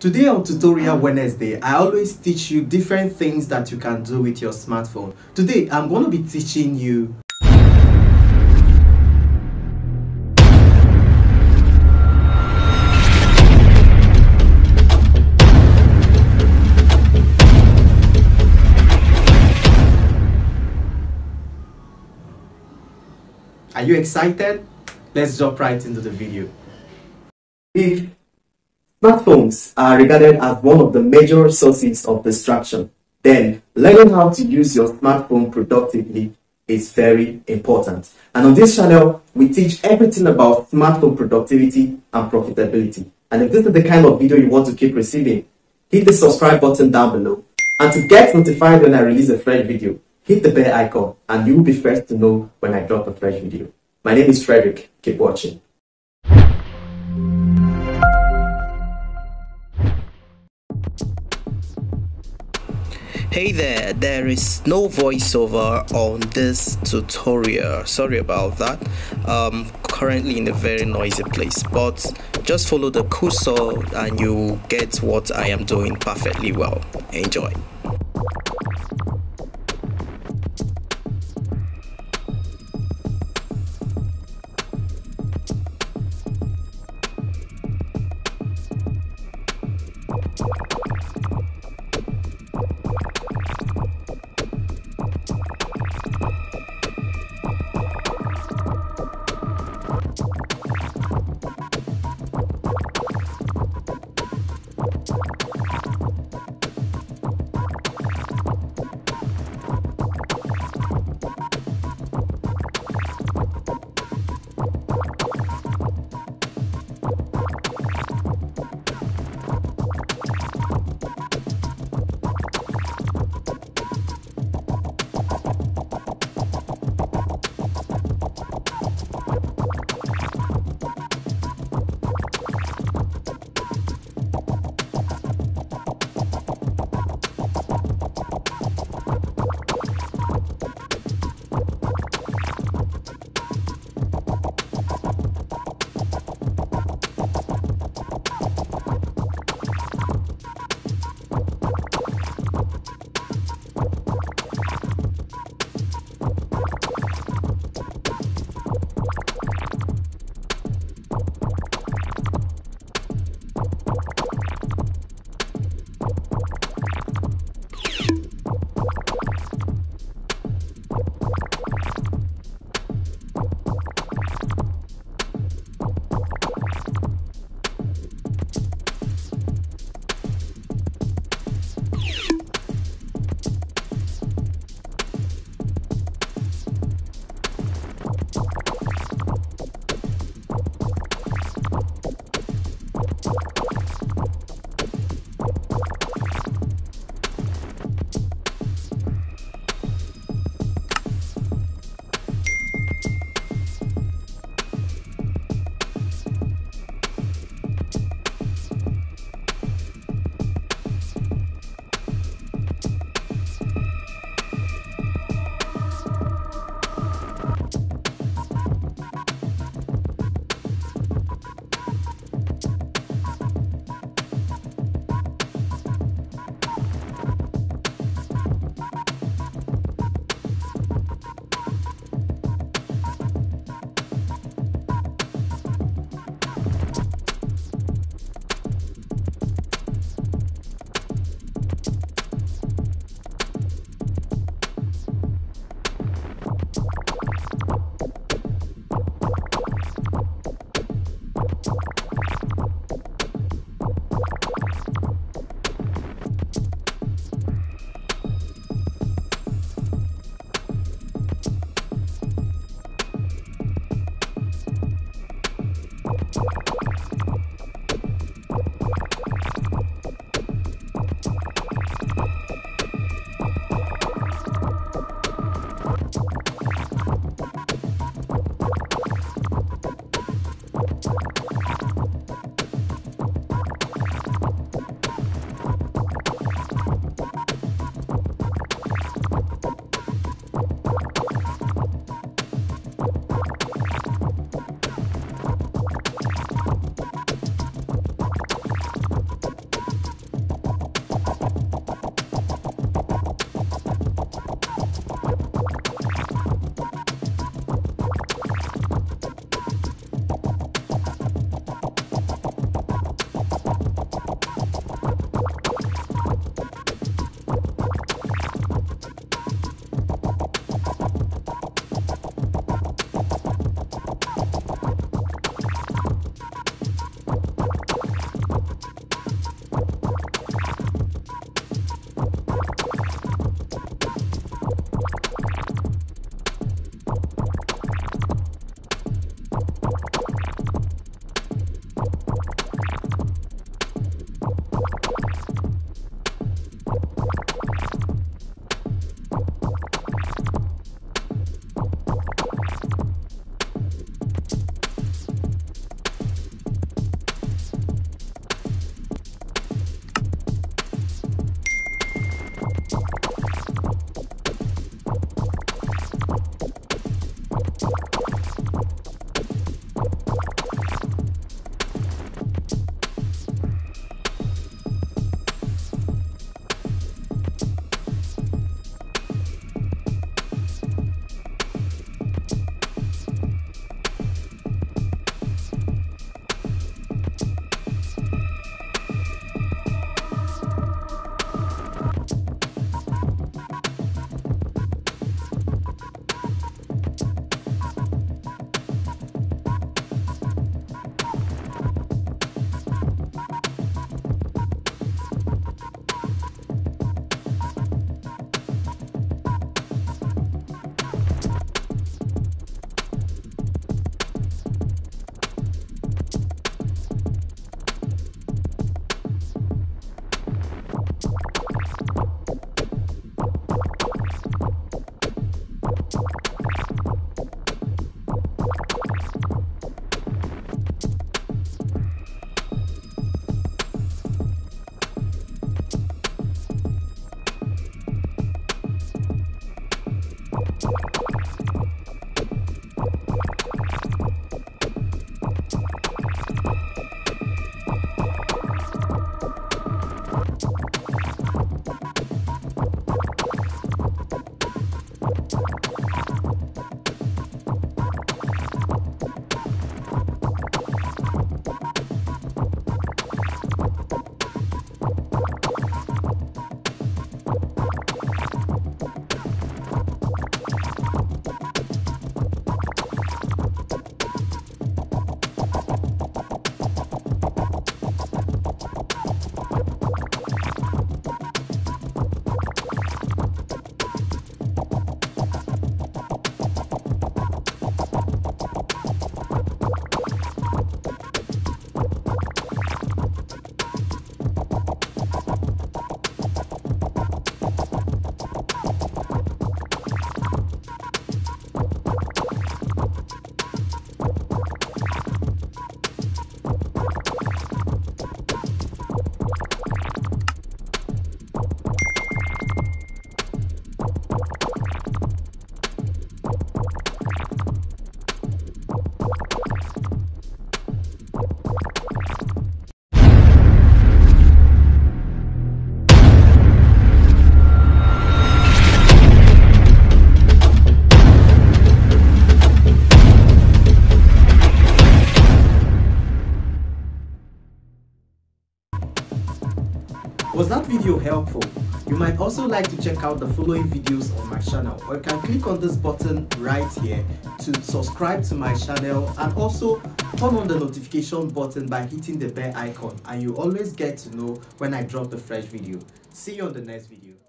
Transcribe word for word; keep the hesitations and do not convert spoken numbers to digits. Today on Tutorial Wednesday, I always teach you different things that you can do with your smartphone. Today, I'm going to be teaching you . Are you excited? Let's jump right into the video. Smartphones are regarded as one of the major sources of distraction. Then, learning how to use your smartphone productively is very important. And on this channel, we teach everything about smartphone productivity and profitability. And if this is the kind of video you want to keep receiving, hit the subscribe button down below. And to get notified when I release a fresh video, hit the bell icon and you will be first to know when I drop a fresh video. My name is Frederick. Keep watching. Hey there, there is no voiceover on this tutorial. Sorry about that. Um, currently in a very noisy place, but just follow the cursor and you get what I am doing perfectly well. Enjoy. Was that video helpful? You might also like to check out the following videos on my channel, or you can click on this button right here to subscribe to my channel, and also turn on the notification button by hitting the bell icon, and you always get to know when I drop the fresh video. See you on the next video.